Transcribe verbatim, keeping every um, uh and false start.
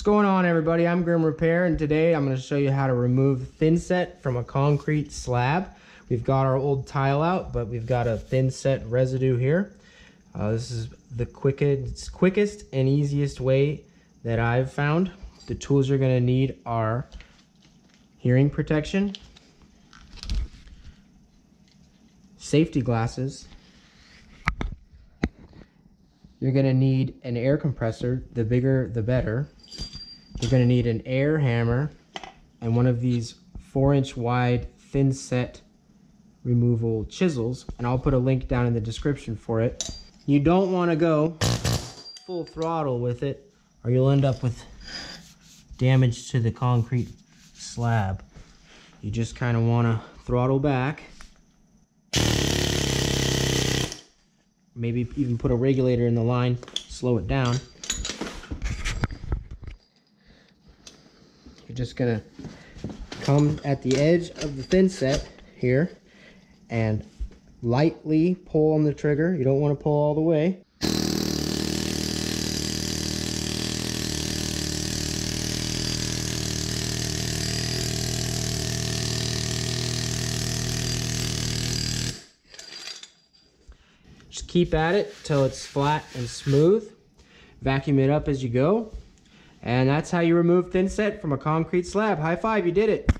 What's going on, everybody? I'm Grim Repair, and today I'm going to show you how to remove thinset from a concrete slab. We've got our old tile out, but we've got a thinset residue here. Uh, this is the quickest, quickest and easiest way that I've found. The tools you're going to need are hearing protection, safety glasses. You're going to need an air compressor, the bigger the better. You're going to need an air hammer and one of these four inch wide thinset removal chisels, and I'll put a link down in the description for it. You don't want to go full throttle with it or you'll end up with damage to the concrete slab. You just kind of want to throttle back. Maybe even put a regulator in the line, slow it down. You're just gonna come at the edge of the thinset here and lightly pull on the trigger. You don't want to pull all the way. Just keep at it till it's flat and smooth. Vacuum it up as you go. And that's how you remove thinset from a concrete slab. High five, you did it.